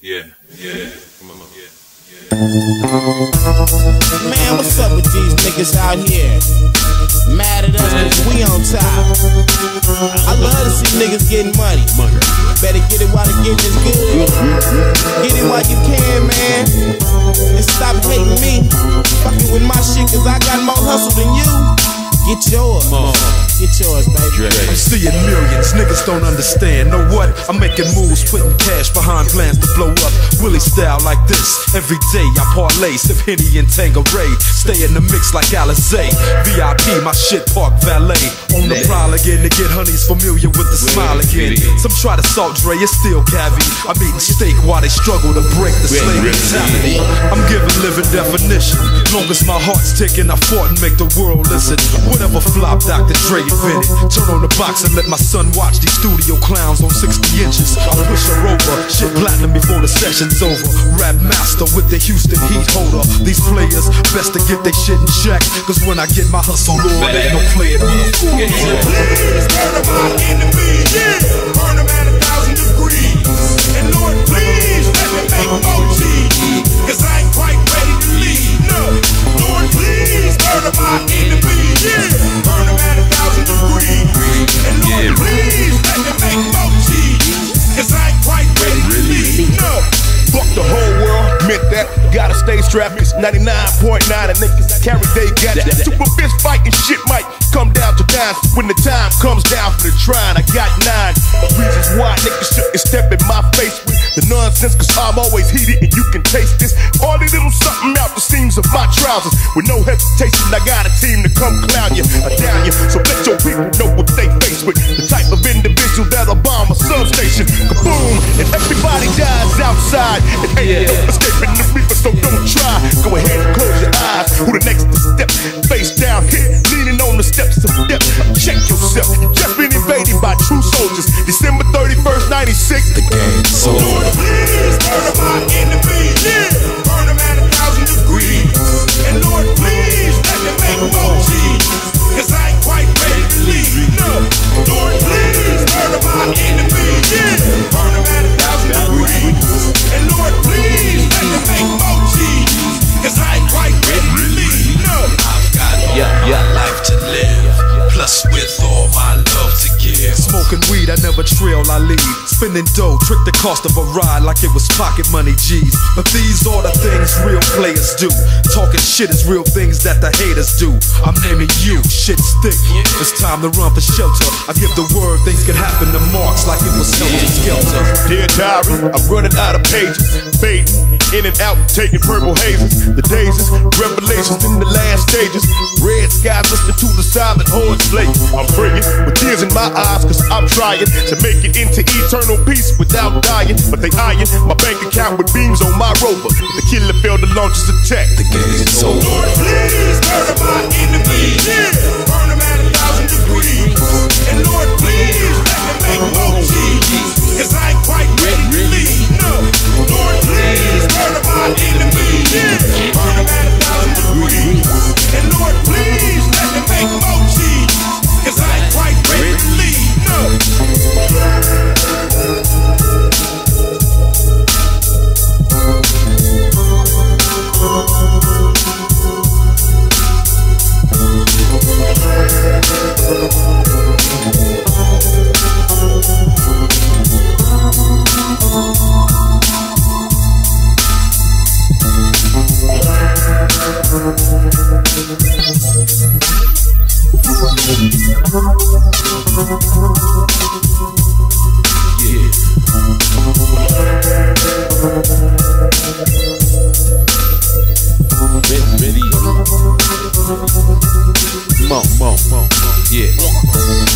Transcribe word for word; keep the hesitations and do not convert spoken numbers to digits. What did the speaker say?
Yeah, yeah, come on, yeah, yeah. Man, what's up with these niggas out here? Mad at us cause we on top. I love to see niggas getting money. Better get it while the getting is good. Get it while you can, man. And stop hating me, fucking with my shit, cause I got more hustle than you. Get yours, Mom. Get yours, baby. I'm seeing millions, niggas don't understand. Know what? I'm making moves, putting cash behind plans to blow up. Willie style like this, every day I parlay, sip Henny and Tangeray, stay in the mix like Alizé. V I P, my shit park valet. On the prowl again to get honeys familiar with the smile again. Some try to salt Dre, it's still cavy. I'm eating steak while they struggle to break the slave mentality. I'm giving living definition. Long as my heart's ticking, I fought and make the world listen. Whatever flop, Doctor Dre invented. Turn on the box and let my son watch these studio clowns on sixty inches. I'll push her over, shit platinum before the session's over. Rap master with the Houston heat holder. These players, best to get their shit in check, cause when I get my hustle on, they don't play it. Please turn up my enemies, yeah. Burn them at a thousand degrees. And Lord, please let me make O G, cause I ain't quite ready to leave, no. Lord, please turn up my enemies. Yeah, burn them at a thousand degrees. And Lord, yeah, please let me make more cheese, cause I ain't quite ready to leave, no. Fuck the whole world, meant that. Gotta stay strapped, it's ninety-nine point nine of niggas carry they got it. Super fist fighting shit might come down to nine. When the time comes down for the trying, I got nine reasons why niggas shouldn't step in my face with the nonsense, cause I'm always heated and you can taste this. All these little something out the seams of my trousers. With no hesitation, I got a team to come clown you or down you. So let your people know what they face with. The type of individual that'll bomb a substation. Kaboom! And everybody dies outside. It ain't no escaping the reaper, so don't try. Go ahead and close your eyes. Who the next to step? Face down here, leaning on the steps of death. Check yourself. Just been invaded by true soldiers. December thirty-first, ninety-six. The game's so over. Please burn up my enemies, yeah. Burn them at a thousand degrees. And Lord, please let me make more cheese, cause I ain't quite ready to leave, no. Lord, please burn up my enemies, yeah. Burn them at a thousand degrees. And Lord, please let me make more cheese, cause I ain't quite ready to leave, no. I've got all my life to live, plus with all my love to give. Smoking weed, I never trail, I leave. Spending dough, trick the cost of a ride like it was pocket money, G's. But these are the things real players do. Talking shit is real things that the haters do. I'm naming you, shit stick. It's time to run for shelter. I give the word, things can happen to marks like it was helter-skelter. Dear diary, I'm running out of pages. Baiting, in and out, taking purple hazes. The dazes, revelations in the last stages. Red skies, listen to the silent horn. I'm praying with tears in my eyes, cause I'm trying to make it into eternal peace without dying. But they eyeing my bank account with beams on my rover. The killer failed to launch his attack. The game's over. Lord, please burn up my enemies, yeah. Burn them at a thousand degrees. And Lord, please let me make more cheese, cause I ain't quite ready to leave, no. Lord, please burn up my enemies, yeah. Burn them at a thousand degrees. And Lord, please let me make more cheese, cause I ain't quite ready to leave, no. Yeah. Ready, ready. Mo, mo, mo, yeah.